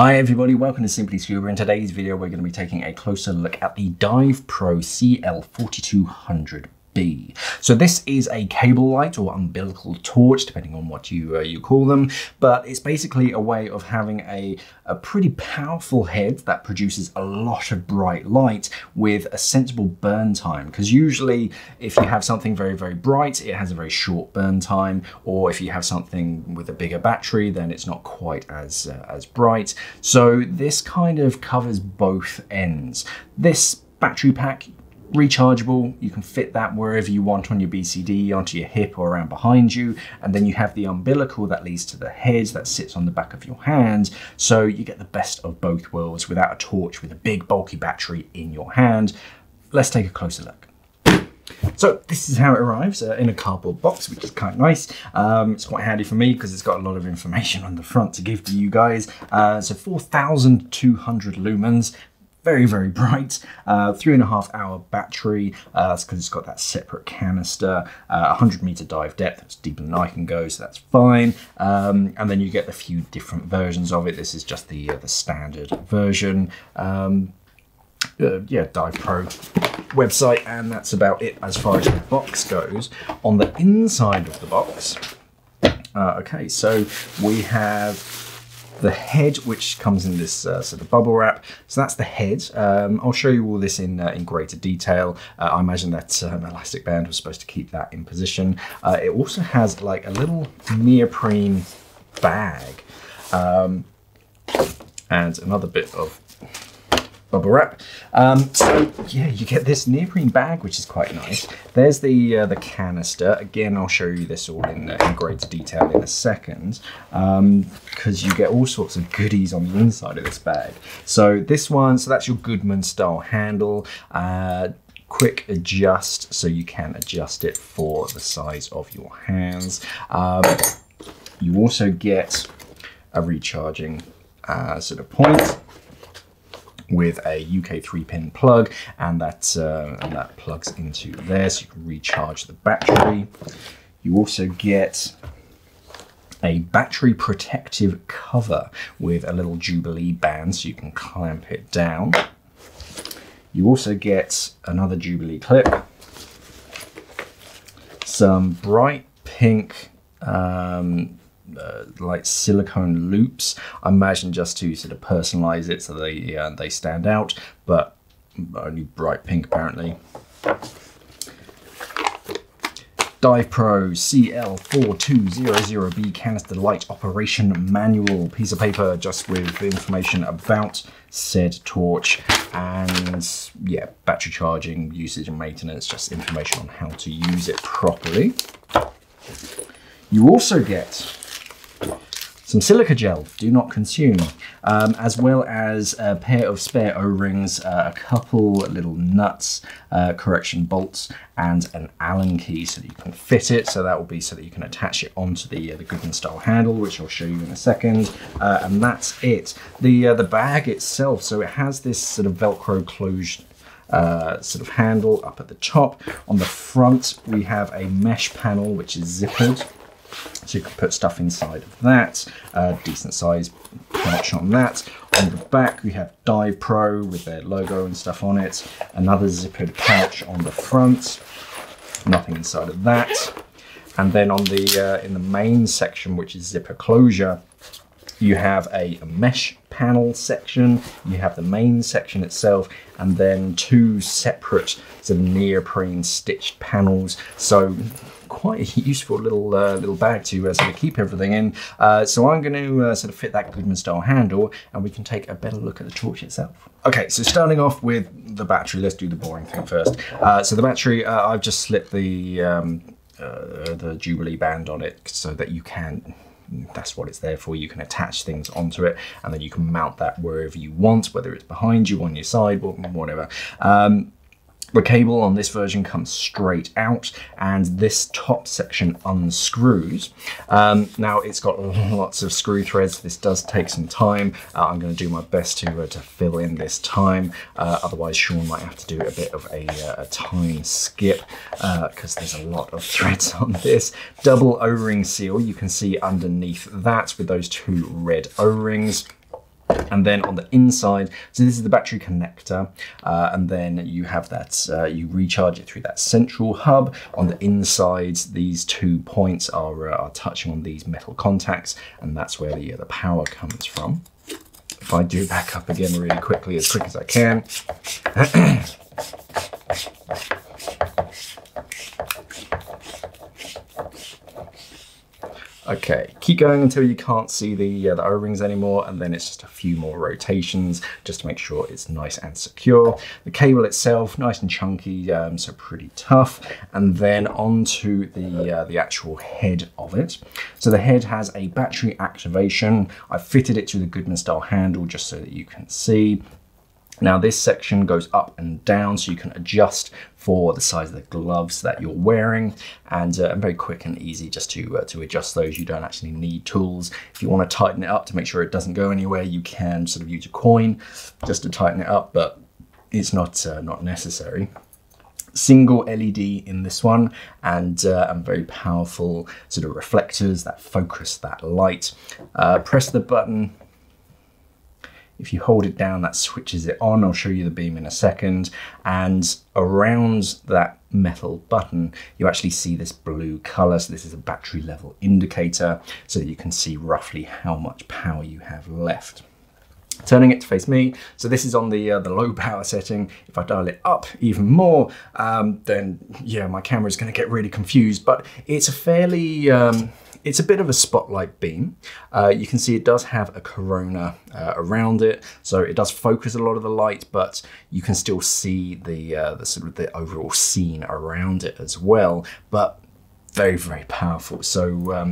Hi everybody, welcome to Simply Scuba. In today's video, we're going to be taking a closer look at the DivePro CL4200B. So this is a cable light or umbilical torch, depending on what you call them, but it's basically a way of having a pretty powerful head that produces a lot of bright light with a sensible burn time. Because usually if you have something very, very bright, it has a very short burn time, or if you have something with a bigger battery, then it's not quite as bright. So this kind of covers both ends. This battery pack, rechargeable, you can fit that wherever you want on your BCD, onto your hip or around behind you, and then you have the umbilical that leads to the head that sits on the back of your hand, so you get the best of both worlds without a torch with a big bulky battery in your hand. Let's take a closer look. So this is how it arrives in a cardboard box, which is kind of nice. It's quite handy for me because it's got a lot of information on the front to give to you guys. So 4,200 lumens. Very, very bright, 3.5 hour battery, that's because it's got that separate canister, 100 meter dive depth, that's deeper than I can go, so that's fine. And then you get a few different versions of it. This is just the standard version. Yeah, DivePro website, and that's about it as far as the box goes. On the inside of the box, okay, so we have the head, which comes in this sort of bubble wrap. So that's the head. I'll show you all this in greater detail. I imagine that elastic band was supposed to keep that in position. It also has like a little neoprene bag and another bit of bubble wrap. So yeah, you get this neoprene bag, which is quite nice. There's the canister. Again, I'll show you this all in greater detail in a second, because you get all sorts of goodies on the inside of this bag. So this one, so that's your Goodman style handle. Quick adjust, so you can adjust it for the size of your hands. You also get a recharging sort of point with a UK 3-pin plug, and that plugs into there, so you can recharge the battery. You also get a battery protective cover with a little Jubilee band, so you can clamp it down. You also get another Jubilee clip, some bright pink like silicone loops, I imagine just to sort of personalize it so they stand out, but only bright pink apparently. DivePro CL4200B canister light operation manual, piece of paper just with information about said torch, and yeah, battery charging, usage and maintenance, just information on how to use it properly. You also get some silica gel, do not consume, as well as a pair of spare O-rings, a couple little nuts, correction bolts, and an Allen key so that you can fit it. So that will be so that you can attach it onto the Goodman style handle, which I'll show you in a second. And that's it. The bag itself, so it has this sort of Velcro closure sort of handle up at the top. On the front, we have a mesh panel, which is zippered, so you can put stuff inside of that. Decent size pouch on that. On the back, we have DivePro with their logo and stuff on it. Another zippered pouch on the front. Nothing inside of that. And then on the in the main section, which is zipper closure, you have a mesh panel section, you have the main section itself, and then two separate sort of neoprene stitched panels. So quite a useful little bag to sort of keep everything in. So I'm going to sort of fit that Goodman style handle, and we can take a better look at the torch itself. Okay, so starting off with the battery, let's do the boring thing first. So the battery, I've just slipped the Jubilee band on it so that you can, that's what it's there for, you can attach things onto it, and then you can mount that wherever you want, whether it's behind you, on your side, or whatever. The cable on this version comes straight out, and this top section unscrews. Now it's got lots of screw threads. This does take some time. I'm going to do my best to fill in this time. Otherwise, Sean might have to do a bit of a time skip because there's a lot of threads on this. Double O-ring seal. You can see underneath that with those two red O-rings. And then on the inside, so this is the battery connector, and then you have that, you recharge it through that central hub. On the inside, these 2 points are touching on these metal contacts, and that's where the power comes from. If I do back up again really quickly, as quick as I can. Okay, keep going until you can't see the O-rings anymore, and then it's just a few more rotations just to make sure it's nice and secure. The cable itself, nice and chunky, so pretty tough. And then onto the actual head of it. So the head has a battery activation. I fitted it to the Goodman style handle just so that you can see. Now this section goes up and down, so you can adjust for the size of the gloves that you're wearing, and very quick and easy just to adjust those. You don't actually need tools. If you want to tighten it up to make sure it doesn't go anywhere, you can sort of use a coin just to tighten it up, but it's not necessary. Single LED in this one, and very powerful sort of reflectors that focus that light. Press the button. If you hold it down, that switches it on. I'll show you the beam in a second. And around that metal button, you actually see this blue color. So this is a battery level indicator, so that you can see roughly how much power you have left. Turning it to face me. So this is on the low power setting. If I dial it up even more, then yeah, my camera is going to get really confused, but it's a fairly, it's a bit of a spotlight beam. You can see it does have a corona around it, so it does focus a lot of the light, but you can still see the sort of the overall scene around it as well. But very, very powerful. So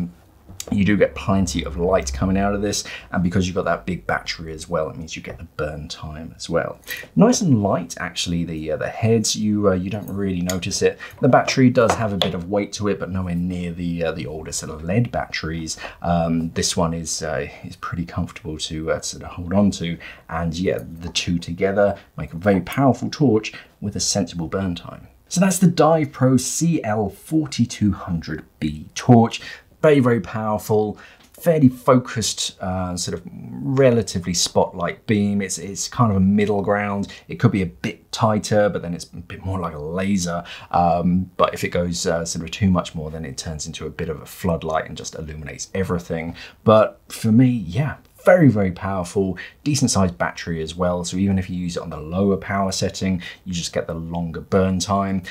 you do get plenty of light coming out of this, and because you've got that big battery as well, it means you get the burn time as well. Nice and light, actually. The heads, you don't really notice it. The battery does have a bit of weight to it, but nowhere near the older sort of lead batteries. This one is pretty comfortable to sort of hold on to, and yeah, the two together make a very powerful torch with a sensible burn time. So that's the DivePro CL4200B torch. Very, very powerful, fairly focused, sort of relatively spotlight beam. It's kind of a middle ground. It could be a bit tighter, but then it's a bit more like a laser. But if it goes sort of too much more, then it turns into a bit of a floodlight and just illuminates everything. But for me, yeah, very, very powerful, decent sized battery as well. So even if you use it on the lower power setting, you just get the longer burn time.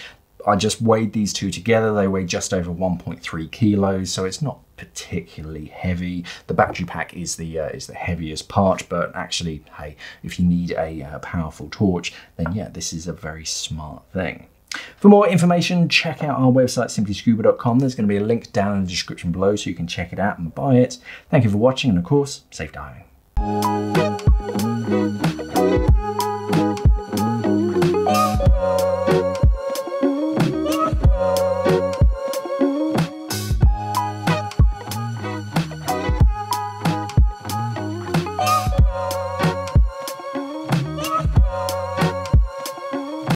I just weighed these two together. They weigh just over 1.3 kilos, so it's not particularly heavy. The battery pack is the heaviest part, but actually, hey, if you need a powerful torch, then yeah, this is a very smart thing. For more information, check out our website, simplyscuba.com. There's going to be a link down in the description below so you can check it out and buy it. Thank you for watching, and of course, safe diving.